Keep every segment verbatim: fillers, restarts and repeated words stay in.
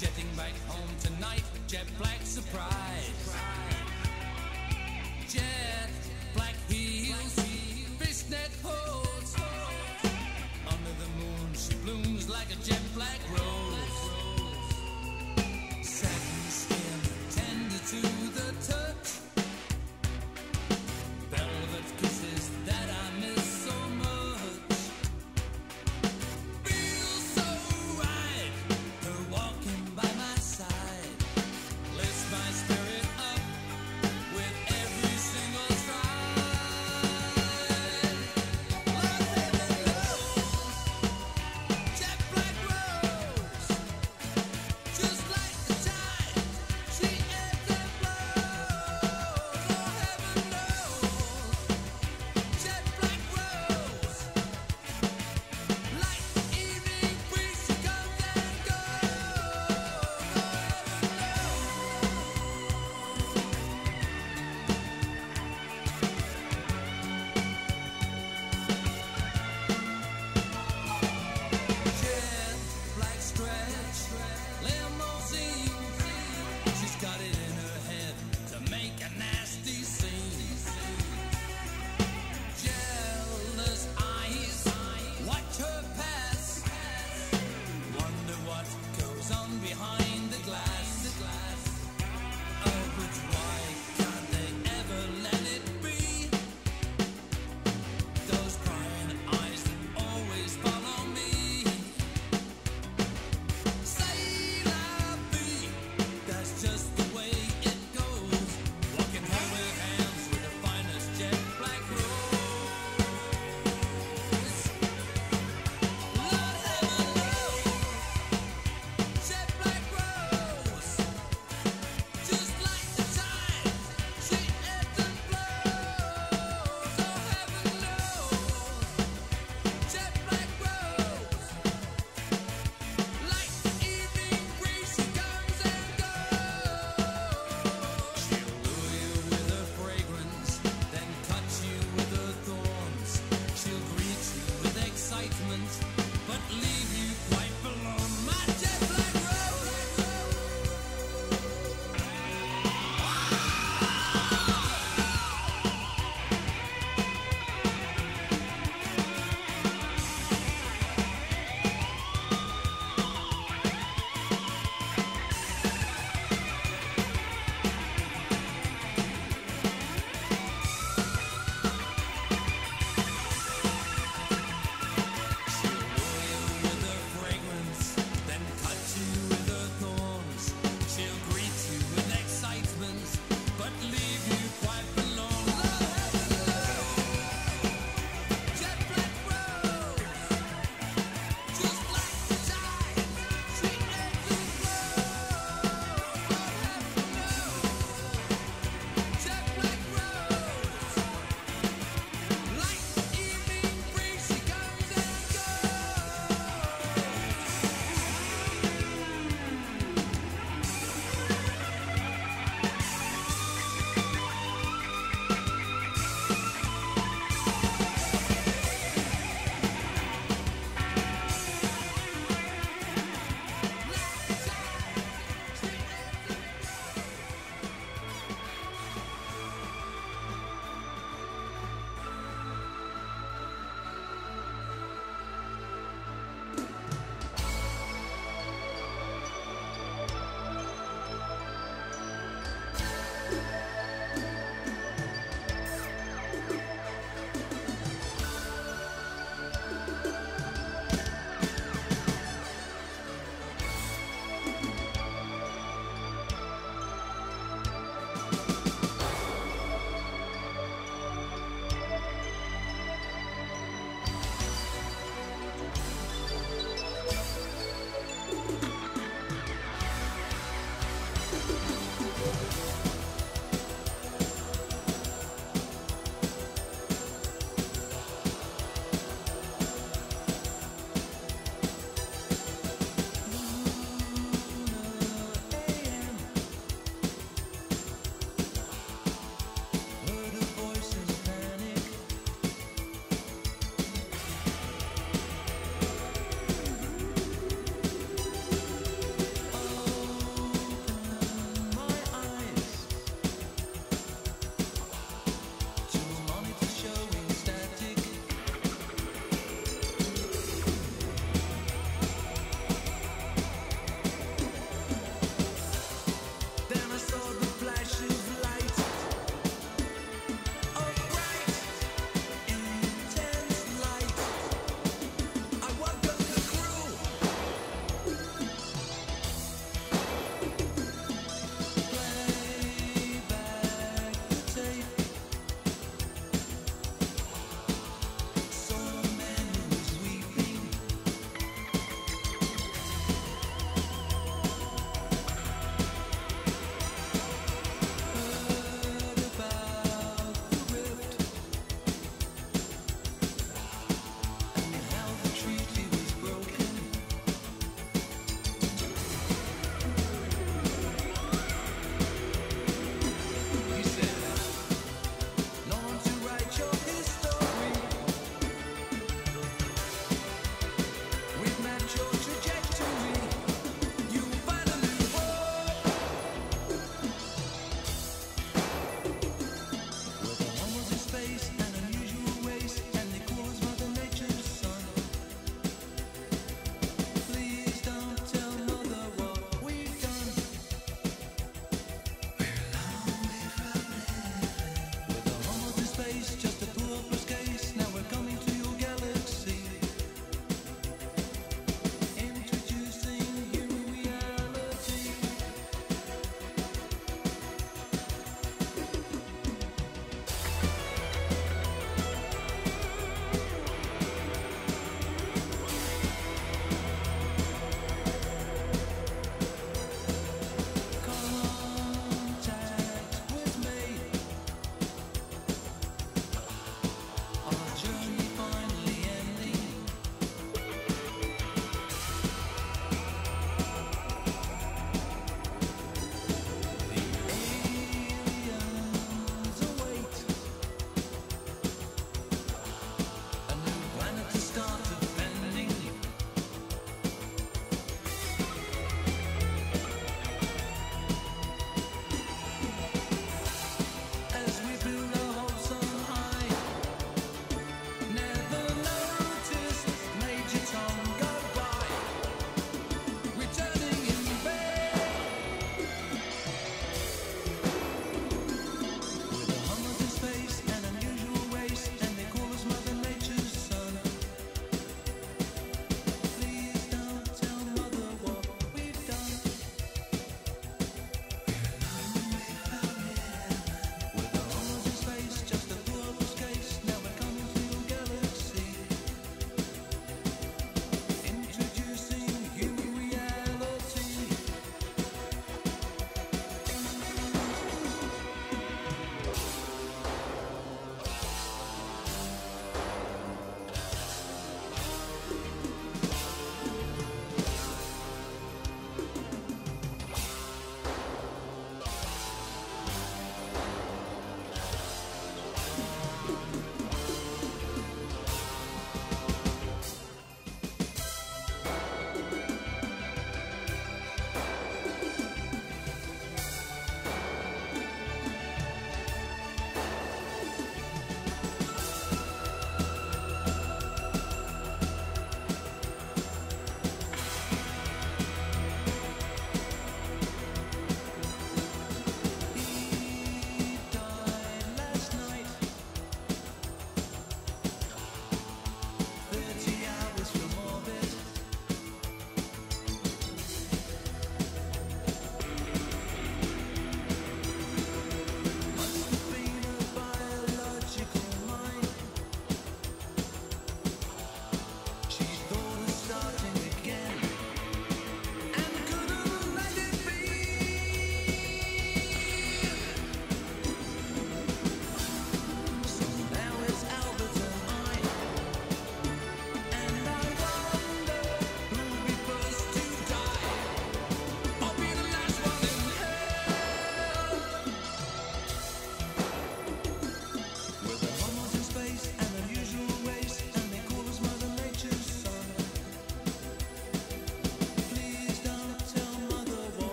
jetting back home tonight with Jet Black surprise. Jet Black heels, fishnet hose. Under the moon she blooms like a jet black rose. Satin skin, tender to the touch. Velvet kisses that I miss so much. My spirit up with every single stride. Let it go, Jet Black Rose. Just like the tide, she ebbs and flows. Oh, heaven knows, Jet Black Rose. Like the evening breeze, she comes and goes. Oh, heaven knows. Behind the glass, the glass. Oh, but why can't they ever let it be? Those crying eyes that always follow me. Say, love me.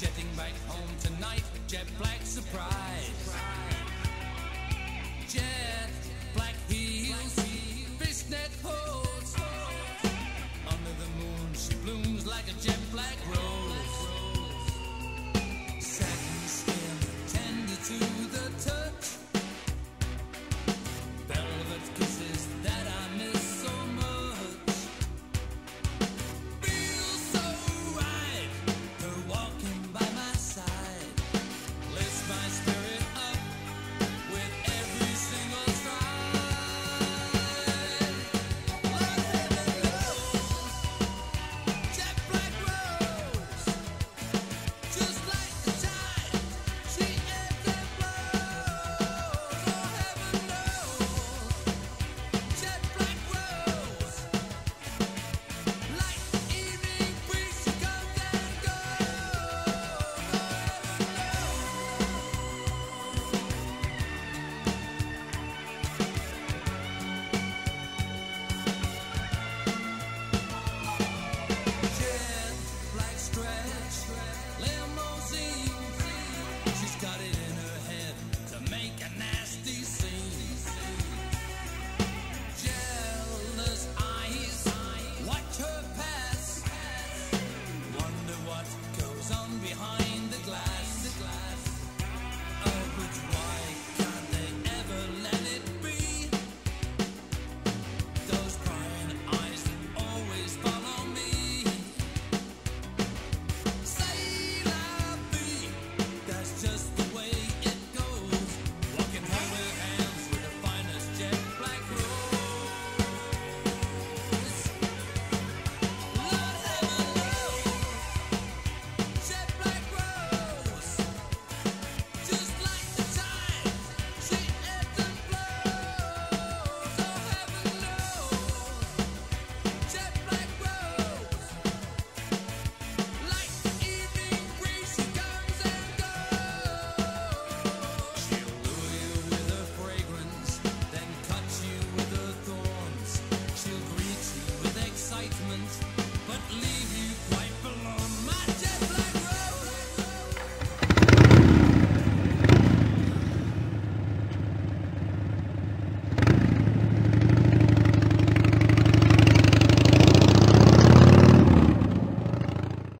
jetting back home tonight. Jet Black